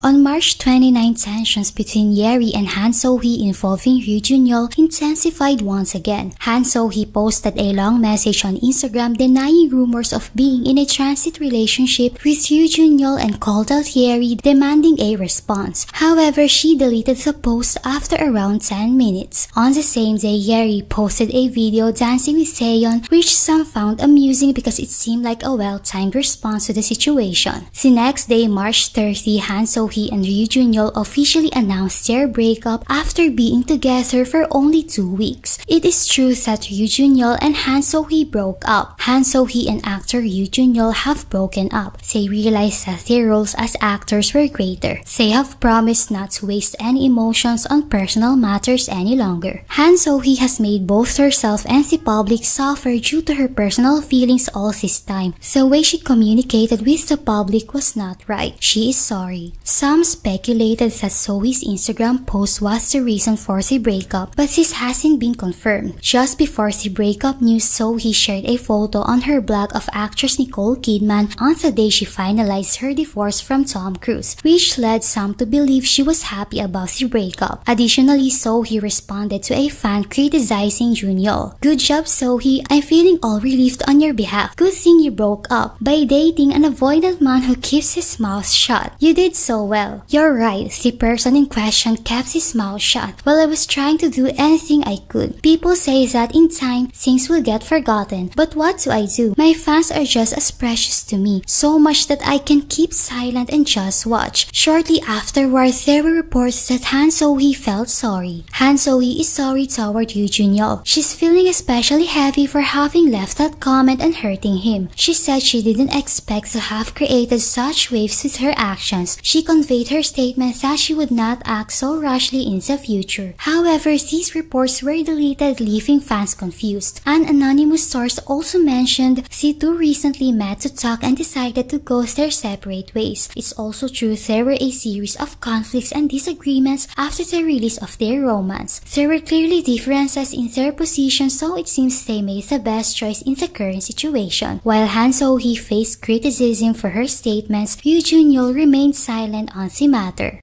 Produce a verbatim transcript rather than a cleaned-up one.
On March twenty-ninth, tensions between Hyeri and Han So Hee involving Ryu Jun Yeol intensified once again. Han So Hee posted a long message on Instagram denying rumors of being in a transit relationship with Ryu Jun Yeol and called out Hyeri, demanding a response. However, she deleted the post after around ten minutes. On the same day, Hyeri posted a video dancing with Taeyeon, which some found amusing because it seemed like a well-timed response to the situation. The next day, March thirtieth, Han So Hee He and Ryu Jun Yeol officially announced their breakup after being together for only two weeks. It is true that Ryu Jun Yeol and Han So Hee broke up. Han So Hee and actor Ryu Jun Yeol have broken up. They realized that their roles as actors were greater. They have promised not to waste any emotions on personal matters any longer. Han So Hee has made both herself and the public suffer due to her personal feelings all this time. The way she communicated with the public was not right. She is sorry. Some speculated that So Hee's Instagram post was the reason for the breakup, but this hasn't been confirmed. Just before the breakup news, So Hee shared a photo on her blog of actress Nicole Kidman on the day she finalized her divorce from Tom Cruise, which led some to believe she was happy about the breakup. Additionally, So Hee responded to a fan criticizing Juniel. "Good job, So Hee. I'm feeling all relieved on your behalf. Good thing you broke up by dating an avoidant man who keeps his mouth shut. You did so well. Well, you're right, the person in question kept his mouth shut while I was trying to do anything I could. People say that in time, things will get forgotten, but what do I do? My fans are just as precious to me, so much that I can keep silent and just watch." Shortly afterwards, there were reports that Han So Hee felt sorry. Han So Hee is sorry toward Ryu Jun Yeol. She's feeling especially heavy for having left that comment and hurting him. She said she didn't expect to have created such waves with her actions. She conveyed her statement that she would not act so rashly in the future. However, these reports were deleted, leaving fans confused. An anonymous source also mentioned the two recently met to talk and decided to go their separate ways. It's also true there were a series of conflicts and disagreements after the release of their romance. There were clearly differences in their position, so it seems they made the best choice in the current situation. While Han So Hee faced criticism for her statements, Ryu Jun Yeol remained silent on the matter.